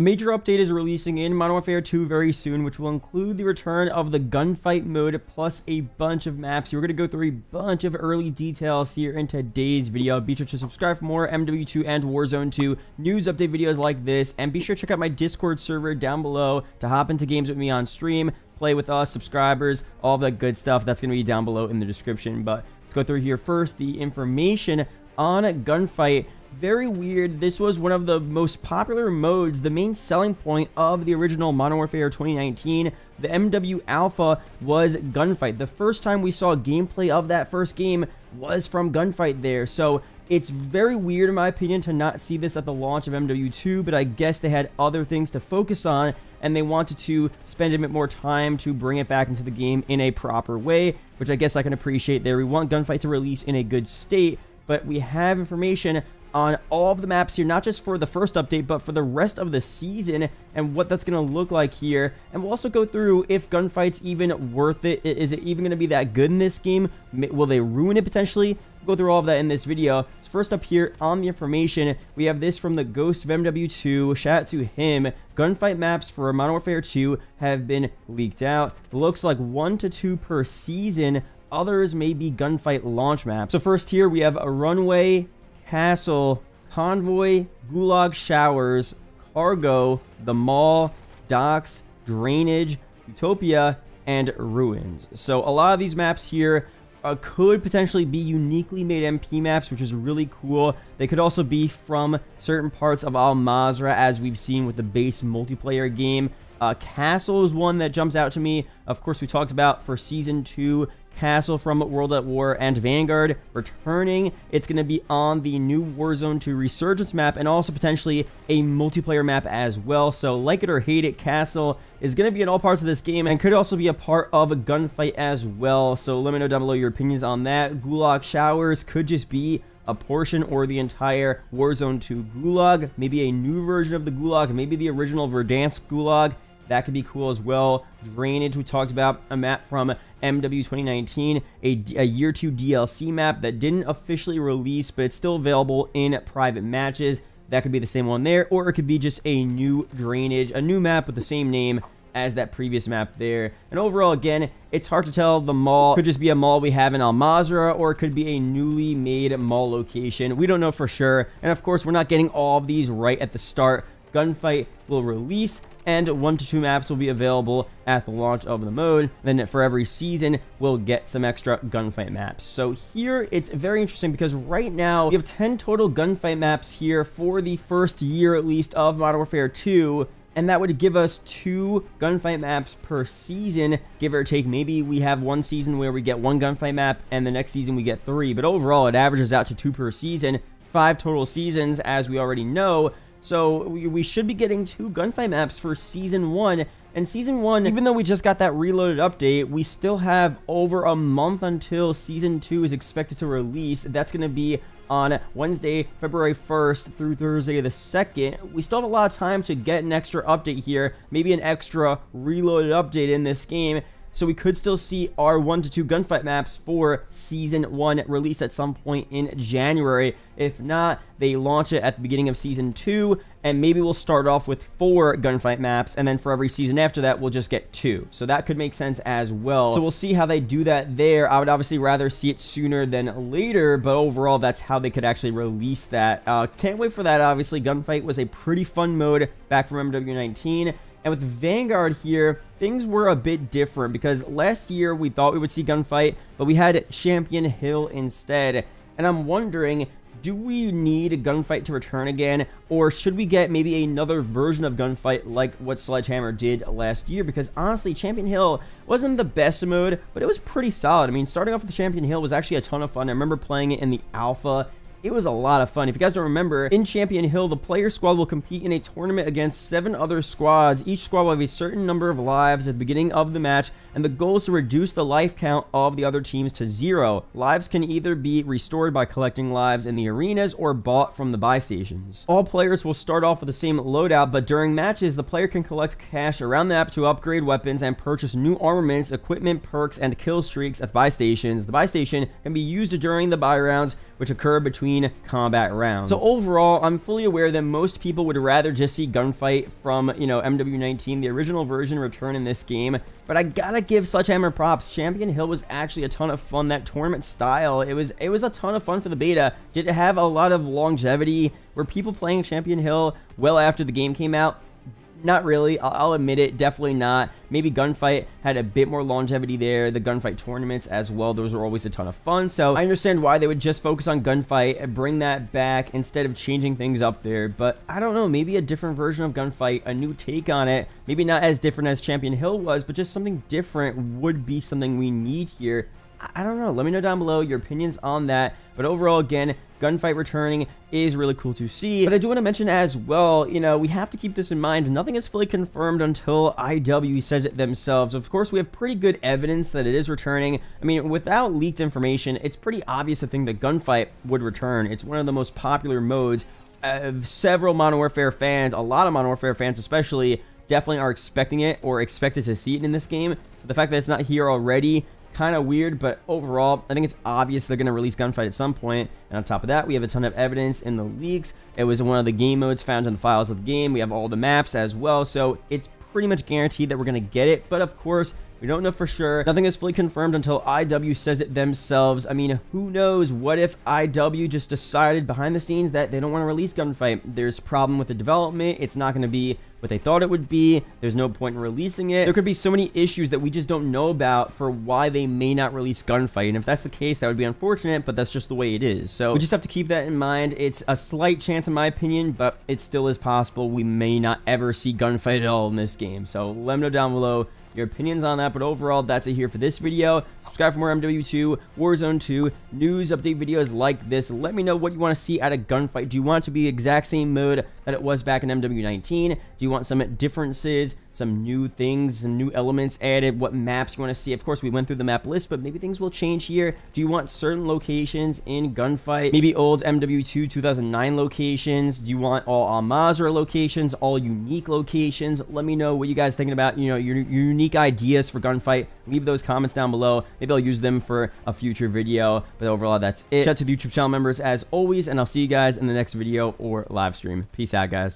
A major update is releasing in Modern Warfare 2 very soon, which will include the return of the gunfight mode plus a bunch of maps. We're going to go through a bunch of early details here in today's video. Be sure to subscribe for more MW2 and Warzone 2 news update videos like this, and be sure to check out my Discord server down below to hop into games with me on stream, play with us, subscribers, all that good stuff. That's going to be down below in the description, but let's go through here first. The information on gunfight. Very weird. This was one of the most popular modes, the main selling point of the original Modern Warfare 2019. The MW Alpha was gunfight. The first time we saw gameplay of that first game was from gunfight there. So it's very weird, in my opinion, to not see this at the launch of MW2, but I guess they had other things to focus on, and they wanted to spend a bit more time to bring it back into the game in a proper way, which I guess I can appreciate there. We want gunfight to release in a good state, but we have information on all of the maps here, not just for the first update, but for the rest of the season and what that's going to look like here. And we'll also go through if gunfight's even worth it. Is it even going to be that good in this game? Will they ruin it potentially? We'll go through all of that in this video. So first up here on the information, we have this from the Ghost of MW2. Shout out to him. Gunfight maps for Modern Warfare 2 have been leaked out. Looks like 1 to 2 per season. Others may be gunfight launch maps. So first here we have a runway, castle, convoy, gulag showers, cargo, the mall, docks, drainage, utopia, and ruins. So a lot of these maps here could potentially be uniquely made MP maps, which is really cool. They could also be from certain parts of Al Mazrah, as we've seen with the base multiplayer game. Castle is one that jumps out to me. Of course, we talked about for Season 2, Castle from World at War and Vanguard returning. It's going to be on the new Warzone 2 Resurgence map and also potentially a multiplayer map as well. So like it or hate it, Castle is going to be in all parts of this game and could also be a part of a gunfight as well. So let me know down below your opinions on that. Gulag Showers could just be a portion or the entire Warzone 2 Gulag, maybe a new version of the Gulag, maybe the original Verdansk Gulag. That could be cool as well. Drainage, we talked about a map from MW 2019, a year 2 DLC map that didn't officially release, but it's still available in private matches. That could be the same one there, or it could be just a new drainage, a new map with the same name as that previous map there. And overall, again, it's hard to tell. The mall could just be a mall we have in Al Mazrah, or it could be a newly made mall location. We don't know for sure. And of course, we're not getting all of these right at the start. Gunfight will release, and 1 to 2 maps will be available at the launch of the mode. Then for every season, we'll get some extra gunfight maps. So here, it's very interesting because right now, we have 10 total gunfight maps here for the first year, at least, of Modern Warfare 2. And that would give us 2 gunfight maps per season, give or take. Maybe we have one season where we get 1 gunfight map, and the next season we get 3. But overall, it averages out to 2 per season, 5 total seasons, as we already know. So we should be getting 2 gunfight maps for Season 1. And Season 1, even though we just got that reloaded update, we still have over a month until Season 2 is expected to release. That's going to be on Wednesday, February 1st through Thursday the 2nd. We still have a lot of time to get an extra update here, maybe an extra reloaded update in this game. So we could still see our 1 to 2 gunfight maps for Season 1 release at some point in January. If not, they launch it at the beginning of Season 2, and maybe we'll start off with 4 gunfight maps, and then for every season after that, we'll just get 2. So that could make sense as well. So we'll see how they do that there. I would obviously rather see it sooner than later, but overall, that's how they could actually release that. Can't wait for that, obviously. Gunfight was a pretty fun mode back from MW19. And with Vanguard here, things were a bit different because last year we thought we would see gunfight, but we had Champion Hill instead. And I'm wondering, do we need a gunfight to return again, or should we get maybe another version of gunfight like what Sledgehammer did last year? Because honestly, Champion Hill wasn't the best mode, but it was pretty solid. I mean, starting off with Champion Hill was actually a ton of fun. I remember playing it in the alpha. It was a lot of fun. If you guys don't remember, in Champion Hill, the player squad will compete in a tournament against 7 other squads. Each squad will have a certain number of lives at the beginning of the match, and the goal is to reduce the life count of the other teams to 0. Lives can either be restored by collecting lives in the arenas or bought from the buy stations. All players will start off with the same loadout, but during matches, the player can collect cash around the map to upgrade weapons and purchase new armaments, equipment, perks, and kill streaks at buy stations. The buy station can be used during the buy rounds, which occur between combat rounds. So overall, I'm fully aware that most people would rather just see Gunfight from, you know, MW19, the original version, return in this game, but I gotta give Sledgehammer props. Champion Hill was actually a ton of fun. That tournament style, it was a ton of fun for the beta. Did it have a lot of longevity? Were people playing Champion Hill well after the game came out? Not really. I'll admit it, definitely not. Maybe Gunfight had a bit more longevity there. The Gunfight tournaments as well, those were always a ton of fun. So I understand why they would just focus on Gunfight and bring that back instead of changing things up there. But I don't know, maybe a different version of Gunfight, a new take on it, maybe not as different as Champion Hill was, but just something different would be something we need here. I don't know. Let me know down below your opinions on that. But overall, again, Gunfight returning is really cool to see. But I do want to mention as well, you know, we have to keep this in mind. Nothing is fully confirmed until IW says it themselves. Of course, we have pretty good evidence that it is returning. I mean, without leaked information, it's pretty obvious to think that Gunfight would return. It's one of the most popular modes of several Modern Warfare fans, a lot of Modern Warfare fans especially, definitely are expecting it or expected to see it in this game. So the fact that it's not here already, kind of weird, but overall, I think it's obvious they're going to release Gunfight at some point. And on top of that, we have a ton of evidence in the leaks. It was one of the game modes found in the files of the game. We have all the maps as well, so it's pretty much guaranteed that we're going to get it. But of course, we don't know for sure. Nothing is fully confirmed until IW says it themselves. I mean, who knows? What if IW just decided behind the scenes that they don't want to release Gunfight? There's a problem with the development. It's not going to be what they thought it would be. There's no point in releasing it. There could be so many issues that we just don't know about for why they may not release Gunfight. And if that's the case, that would be unfortunate, but that's just the way it is. So we just have to keep that in mind. It's a slight chance in my opinion, but it still is possible we may not ever see Gunfight at all in this game. So let me know down below your opinions on that. But overall, that's it here for this video. Subscribe for more MW2, Warzone 2, news update videos like this. Let me know what you want to see out of Gunfight. Do you want it to be the exact same mode that it was back in MW19? Do you want some differences, some new things, some new elements added? What maps you want to see? Of course, we went through the map list, but maybe things will change here. Do you want certain locations in Gunfight? Maybe old MW2 2009 locations? Do you want all Al Mazrah locations, all unique locations? Let me know what you guys thinking about, you know, your unique ideas for Gunfight. Leave those comments down below. Maybe I'll use them for a future video. But overall, that's it. Shout out to the YouTube channel members as always, and I'll see you guys in the next video or live stream. Peace out, guys.